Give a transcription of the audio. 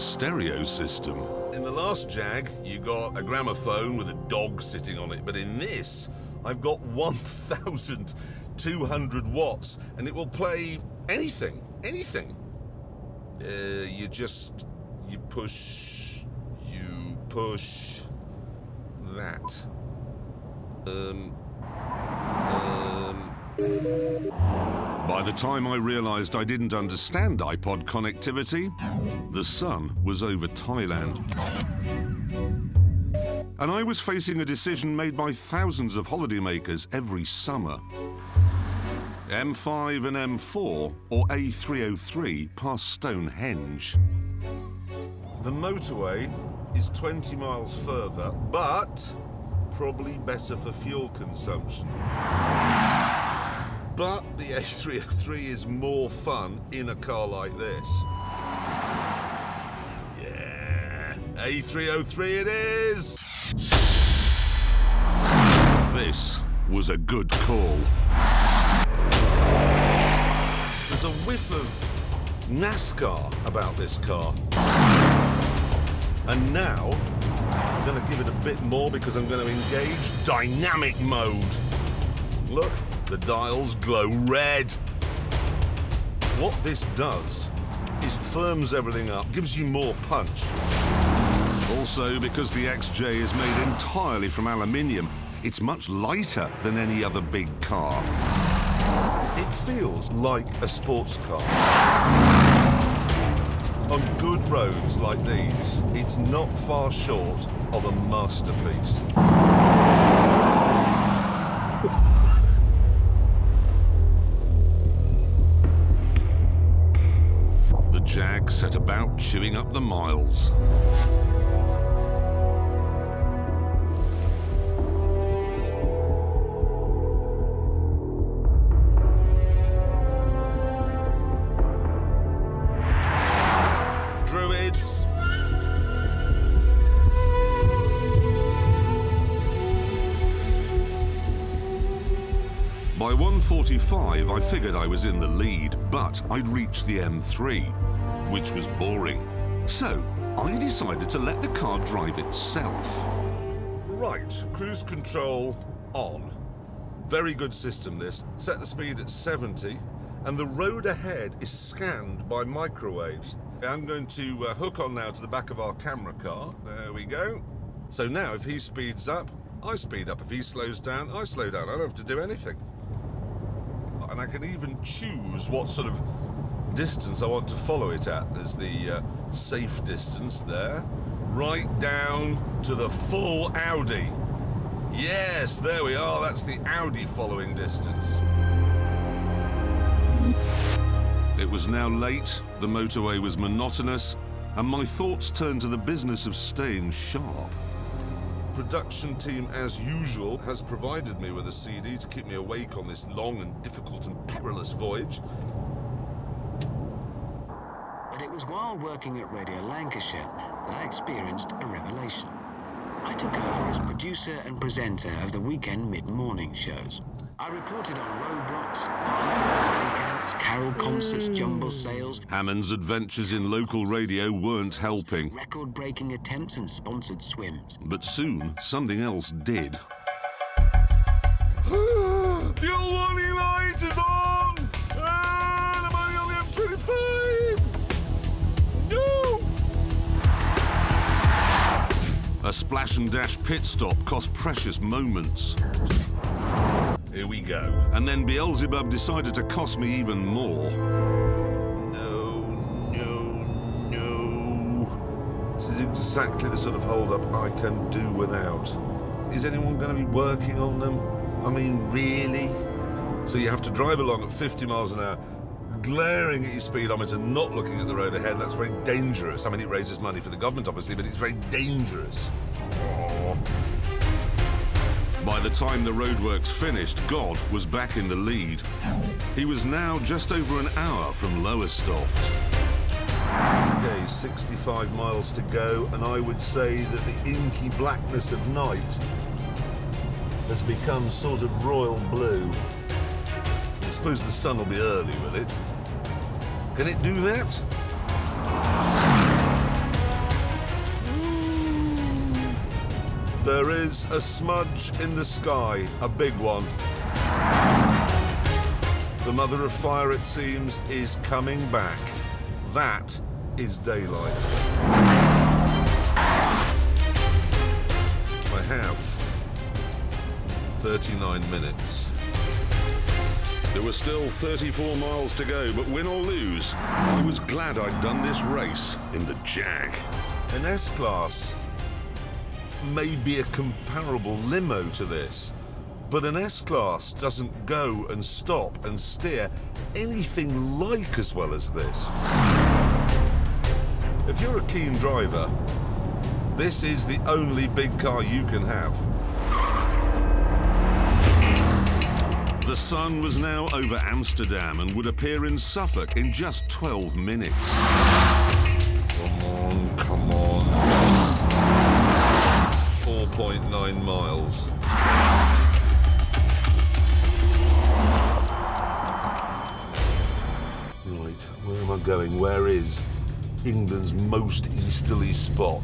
stereo system. In the last Jag, you got a gramophone with a dog sitting on it, but in this, I've got 1,200 watts, and it will play anything, anything. You push that. By the time I realised I didn't understand iPod connectivity, the sun was over Thailand. And I was facing a decision made by thousands of holidaymakers every summer. M5 and M4, or A303, past Stonehenge. The motorway is 20 miles further, but probably better for fuel consumption. But the A303 is more fun in a car like this. Yeah, A303 it is! This was a good call. There's a whiff of NASCAR about this car. And now, I'm going to give it a bit more because I'm going to engage dynamic mode. Look. The dials glow red. What this does is firms everything up, gives you more punch. Also, because the XJ is made entirely from aluminium, it's much lighter than any other big car. It feels like a sports car. On good roads like these, it's not far short of a masterpiece. Jag set about chewing up the miles. Druids. By 1:45, I figured I was in the lead, but I'd reached the M3. Which was boring. So, I decided to let the car drive itself. Right, cruise control on. Very good system, this. Set the speed at 70, and the road ahead is scanned by microwaves. I'm going to hook on now to the back of our camera car. There we go. So now, if he speeds up, I speed up. If he slows down, I slow down. I don't have to do anything. And I can even choose what sort of distance I want to follow it at. There's the safe distance there, right down to the full Audi. Yes, there we are, that's the Audi following distance. It was now late, the motorway was monotonous, and my thoughts turned to the business of staying sharp. Production team, as usual, has provided me with a CD to keep me awake on this long and difficult and perilous voyage. While working at Radio Lancashire, that I experienced a revelation. I took over as producer and presenter of the weekend mid-morning shows. I reported on roadblocks, camps, carol concerts, jumble sales. Hammond's adventures in local radio weren't helping. Record-breaking attempts and sponsored swims. But soon, something else did. Fuel warning light is on! A splash and dash pit stop cost precious moments. Here we go. And then Beelzebub decided to cost me even more. No, no, no. This is exactly the sort of hold-up I can do without. Is anyone going to be working on them? I mean, really? So you have to drive along at 50 miles an hour, glaring at your speedometer, not looking at the road ahead. That's very dangerous. I mean, it raises money for the government, obviously, but it's very dangerous. Oh. By the time the roadworks finished, God was back in the lead. He was now just over an hour from Lowestoft. Okay, 65 miles to go, and I would say that the inky blackness of night has become sort of royal blue. I suppose the sun will be early with it. Can it do that? There is a smudge in the sky, a big one. The mother of fire, it seems, is coming back. That is daylight. I have 39 minutes. There were still 34 miles to go, but win or lose, I was glad I'd done this race in the Jag. An S-Class may be a comparable limo to this, but an S-Class doesn't go and stop and steer anything like as well as this. If you're a keen driver, this is the only big car you can have. The sun was now over Amsterdam and would appear in Suffolk in just 12 minutes. Come on, come on. 4.9 miles. Right, where am I going? Where is England's most easterly spot?